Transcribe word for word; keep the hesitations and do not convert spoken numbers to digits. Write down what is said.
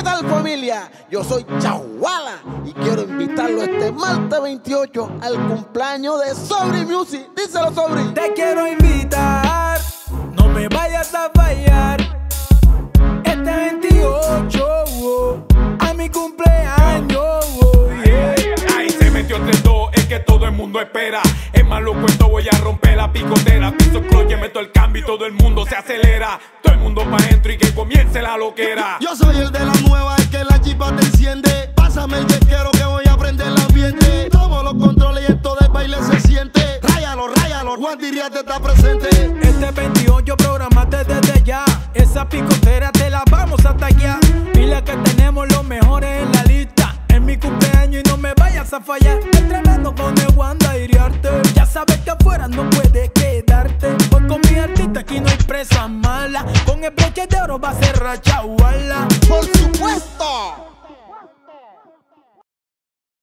¿Qué tal, familia? Yo soy Chawala y quiero invitarlo este martes veintiocho al cumpleaños de Sobri Music. Díselo, Sobri. Te quiero invitar, no me vayas a fallar. Este veintiocho, oh, a mi cumpleaños. Oh, yeah. Ahí se metió tres dos, es que todo el mundo espera. Es malo cuento, voy a romper la picotera. Piso croche, meto el cambio y todo el mundo se acelera. Todo el mundo para adentro y que comience la loquera. Yo soy el de la nueva, el que la chispa te enciende. Pásame el yesquero que voy a prender el ambiente. Tomo los controles y esto del baile se siente. Ráyalo, ráyalo, Juan Tirriarte está presente. Este veintiocho programaste desde ya. Esa picotera te la vamos a taguear. Dile que tenemos los mejores en la lista. Es mi cumpleaños y no me vayas a fallar. Entrenando con el Juan Tirriarte. Ya sabes que afuera no puedes quedarte. Voy con mi artista, aquí no hay presa mala. Con el broche de oro va a ser Chawala. Por supuesto.